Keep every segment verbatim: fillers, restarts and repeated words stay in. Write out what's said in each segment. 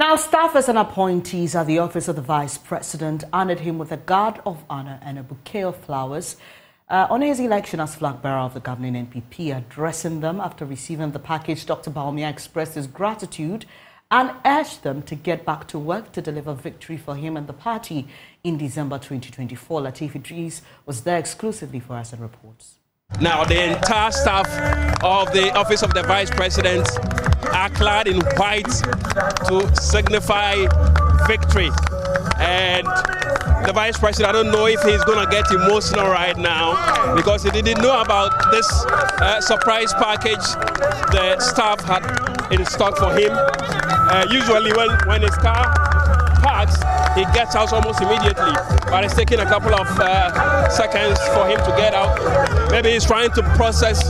Now, staffers and appointees at the office of the Vice President honoured him with a guard of honour and a bouquet of flowers uh, on his election as flag bearer of the governing N P P. Addressing them after receiving the package, Doctor Bawumia expressed his gratitude and urged them to get back to work to deliver victory for him and the party in December twenty twenty-four. Latif Idris was there exclusively for us and reports. Now, the entire staff of the office of the Vice President are clad in white to signify victory. And the Vice President, I don't know if he's going to get emotional right now because he didn't know about this uh, surprise package the staff had in stock for him. Uh, usually when, when his car parks, he gets out almost immediately, but it's taking a couple of uh, seconds for him to get out. Maybe he's trying to process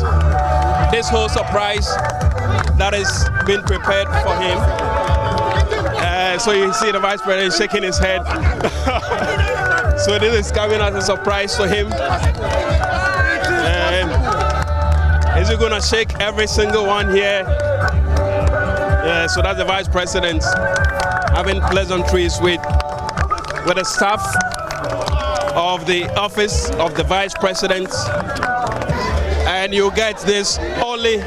this whole surprise that has been prepared for him. Uh, so you see the Vice President shaking his head. So this is coming as a surprise to him. And is he going to shake every single one here? Yeah, so that's the Vice President having pleasantries with with the staff of the office of the Vice President, and you get this only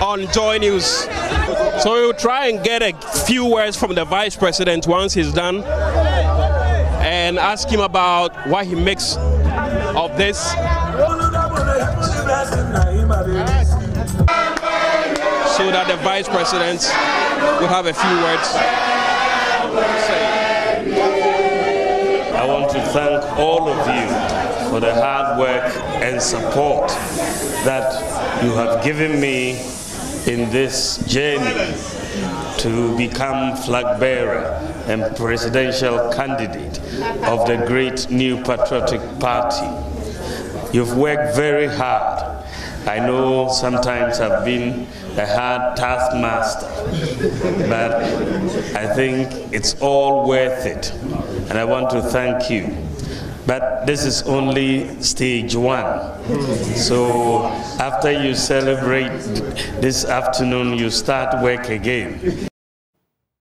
on JoyNews. So we'll try and get a few words from the Vice President once he's done, and ask him about what he makes of this. So that the Vice President will have a few words to say. I want to thank all of you for the hard work and support that you have given me in this journey to become flag bearer and presidential candidate of the great New Patriotic Party. You've worked very hard. I know sometimes I've been a hard taskmaster, but I think it's all worth it, and I want to thank you. But this is only stage one. So after you celebrate this afternoon, you start work again.